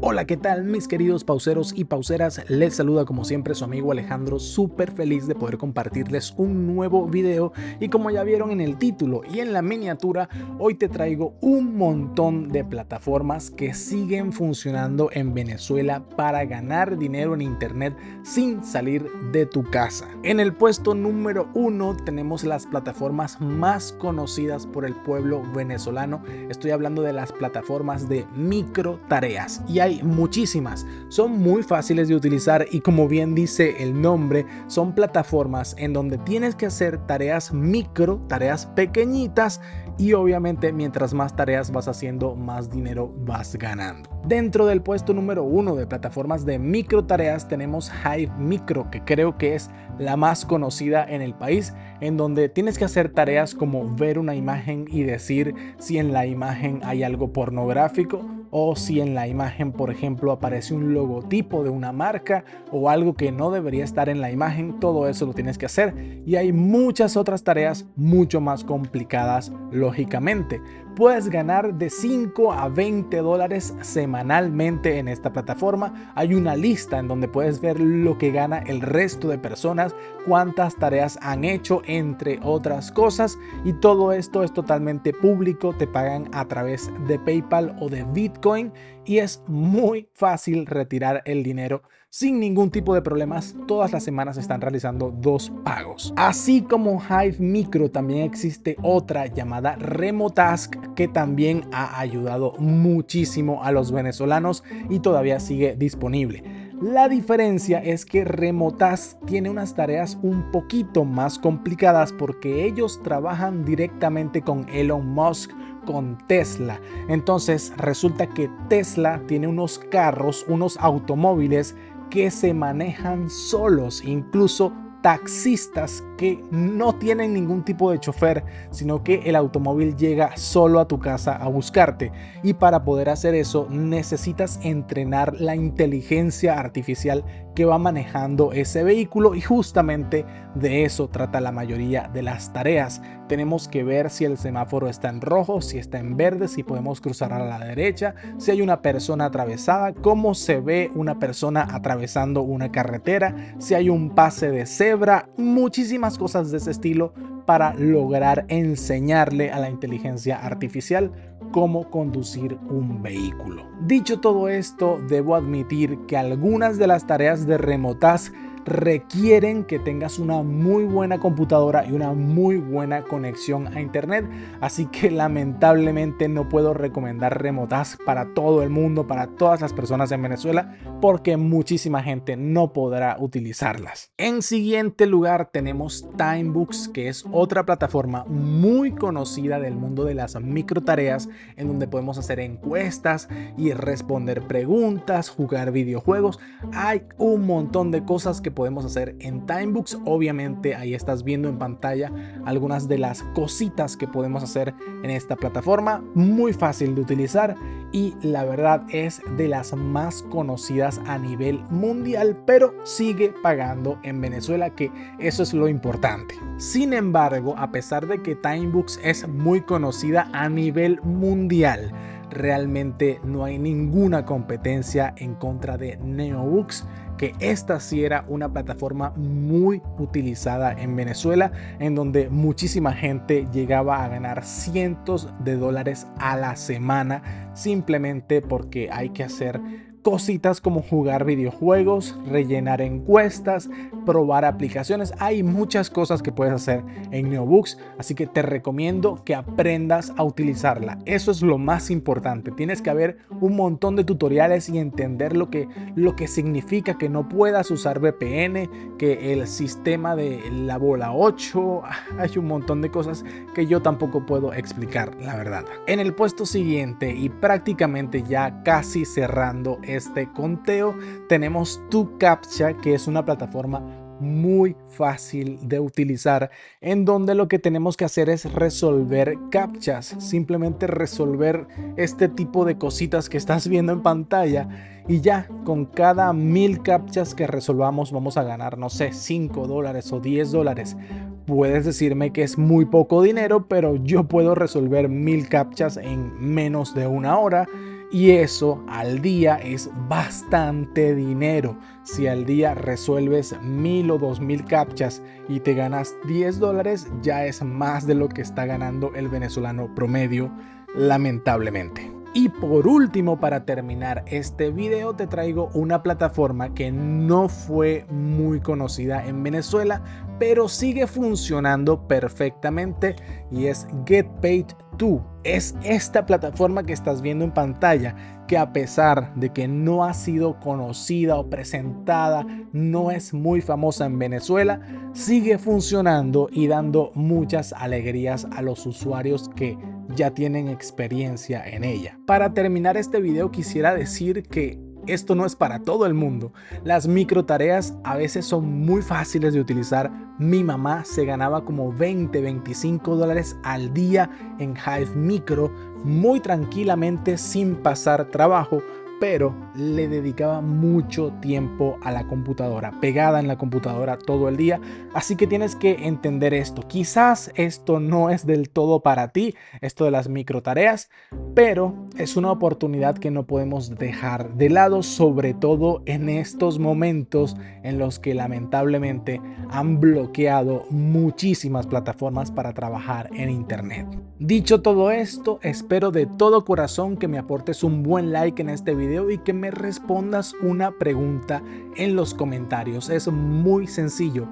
Hola, ¿qué tal mis queridos pauseros y pauseras? Les saluda como siempre su amigo Alejandro, súper feliz de poder compartirles un nuevo video. Y como ya vieron en el título y en la miniatura, hoy te traigo un montón de plataformas que siguen funcionando en Venezuela para ganar dinero en internet sin salir de tu casa. En el puesto número 1 tenemos las plataformas más conocidas por el pueblo venezolano. Estoy hablando de las plataformas de micro tareas, y hay muchísimas, son muy fáciles de utilizar y, como bien dice el nombre, son plataformas en donde tienes que hacer tareas micro, tareas pequeñitas, y obviamente mientras más tareas vas haciendo, más dinero vas ganando. Dentro del puesto número 1 de plataformas de micro tareas tenemos Hive Micro, que creo que es la más conocida en el país, en donde tienes que hacer tareas como ver una imagen y decir si en la imagen hay algo pornográfico, o si en la imagen, por ejemplo, aparece un logotipo de una marca o algo que no debería estar en la imagen. Todo eso lo tienes que hacer, y hay muchas otras tareas mucho más complicadas, lógicamente. Puedes ganar de 5 a 20 dólares semanalmente en esta plataforma. Hay una lista en donde puedes ver lo que gana el resto de personas, cuántas tareas han hecho, entre otras cosas, y todo esto es totalmente público. Te pagan a través de PayPal o de Bitcoin, y es muy fácil retirar el dinero sin ningún tipo de problemas. Todas las semanas se están realizando 2 pagos. Así como Hive Micro, también existe otra llamada Remotask, que también ha ayudado muchísimo a los venezolanos y todavía sigue disponible. La diferencia es que Remotask tiene unas tareas un poquito más complicadas porque ellos trabajan directamente con Elon Musk, con Tesla. Entonces resulta que Tesla tiene unos carros, unos automóviles que se manejan solos, incluso taxistas que no tienen ningún tipo de chofer, sino que el automóvil llega solo a tu casa a buscarte. Y para poder hacer eso necesitas entrenar la inteligencia artificial que va manejando ese vehículo, y justamente de eso trata la mayoría de las tareas. Tenemos que ver si el semáforo está en rojo, si está en verde, si podemos cruzar a la derecha, si hay una persona atravesada, cómo se ve una persona atravesando una carretera, si hay un pase de cebra, muchísimas cosas de ese estilo, para lograr enseñarle a la inteligencia artificial cómo conducir un vehículo. Dicho todo esto, debo admitir que algunas de las tareas de Remotask requieren que tengas una muy buena computadora y una muy buena conexión a internet, así que lamentablemente no puedo recomendar Remotask para todo el mundo, para todas las personas en Venezuela, porque muchísima gente no podrá utilizarlas. En siguiente lugar tenemos Timebucks, que es otra plataforma muy conocida del mundo de las micro tareas, en donde podemos hacer encuestas y responder preguntas, jugar videojuegos. Hay un montón de cosas que podemos hacer en Timebucks. Obviamente ahí estás viendo en pantalla algunas de las cositas que podemos hacer en esta plataforma, muy fácil de utilizar, y la verdad es de las más conocidas a nivel mundial, pero sigue pagando en Venezuela, que eso es lo importante. Sin embargo, a pesar de que Timebucks es muy conocida a nivel mundial, realmente no hay ninguna competencia en contra de Neobux, que esta sí era una plataforma muy utilizada en Venezuela, en donde muchísima gente llegaba a ganar cientos de dólares a la semana, simplemente porque hay que hacer cositas como jugar videojuegos, rellenar encuestas, probar aplicaciones. Hay muchas cosas que puedes hacer en Neobux, así que te recomiendo que aprendas a utilizarla. Eso es lo más importante. Tienes que ver un montón de tutoriales y entender lo que significa que no puedas usar VPN, que el sistema de la bola 8, hay un montón de cosas que yo tampoco puedo explicar, la verdad. En el puesto siguiente, y prácticamente ya casi cerrando este conteo, tenemos 2Captcha, que es una plataforma muy fácil de utilizar, en donde lo que tenemos que hacer es resolver captchas, simplemente resolver este tipo de cositas que estás viendo en pantalla, y ya con cada 1000 captchas que resolvamos vamos a ganar, no sé, 5 dólares o 10 dólares. Puedes decirme que es muy poco dinero, pero yo puedo resolver 1000 captchas en menos de una hora, y eso al día es bastante dinero. Si al día resuelves 1000 o 2000 captchas y te ganas $10, ya es más de lo que está ganando el venezolano promedio, lamentablemente. Y por último, para terminar este video, te traigo una plataforma que no fue muy conocida en Venezuela, pero sigue funcionando perfectamente, y es GetPaid2. Es esta plataforma que estás viendo en pantalla, que a pesar de que no ha sido conocida o presentada, no es muy famosa en Venezuela, sigue funcionando y dando muchas alegrías a los usuarios que ya tienen experiencia en ella. Para terminar este video, quisiera decir que esto no es para todo el mundo. Las microtareas a veces son muy fáciles de utilizar. Mi mamá se ganaba como $20, $25 al día en Hive Micro, muy tranquilamente, sin pasar trabajo, pero le dedicaba mucho tiempo a la computadora, pegada en la computadora todo el día. Así que tienes que entender esto. Quizás esto no es del todo para ti, esto de las microtareas, pero es una oportunidad que no podemos dejar de lado, sobre todo en estos momentos en los que lamentablemente han bloqueado muchísimas plataformas para trabajar en internet. Dicho todo esto, espero de todo corazón que me aportes un buen like en este video y que me respondas una pregunta en los comentarios. Es muy sencillo.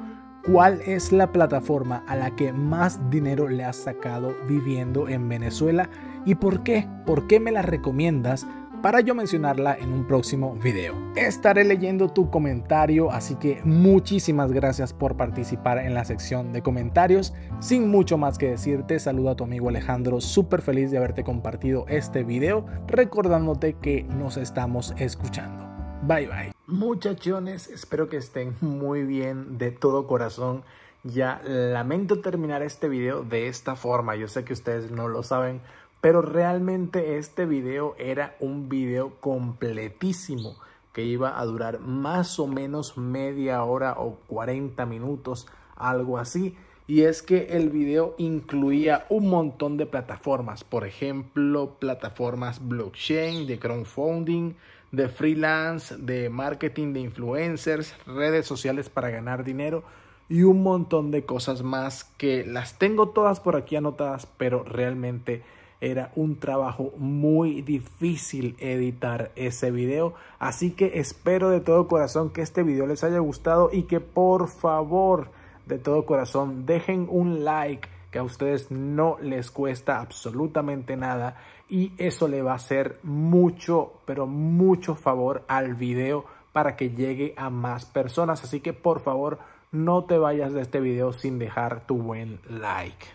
¿Cuál es la plataforma a la que más dinero le has sacado viviendo en Venezuela? ¿Y por qué? ¿Por qué me la recomiendas? Para yo mencionarla en un próximo video. Estaré leyendo tu comentario, así que muchísimas gracias por participar en la sección de comentarios. Sin mucho más que decirte, saludo a tu amigo Alejandro, súper feliz de haberte compartido este video, recordándote que nos estamos escuchando. Bye bye. Muchachones, espero que estén muy bien de todo corazón. Ya lamento terminar este video de esta forma, yo sé que ustedes no lo saben, pero realmente este video era un video completísimo que iba a durar más o menos media hora o 40 minutos, algo así. Y es que el video incluía un montón de plataformas, por ejemplo, plataformas blockchain, de crowdfunding, de freelance, de marketing de influencers, redes sociales para ganar dinero y un montón de cosas más que las tengo todas por aquí anotadas, pero realmente era un trabajo muy difícil editar ese video. Así que espero de todo corazón que este video les haya gustado y que por favor, de todo corazón, dejen un like, que a ustedes no les cuesta absolutamente nada y eso le va a hacer mucho, pero mucho favor al video para que llegue a más personas. Así que por favor, no te vayas de este video sin dejar tu buen like.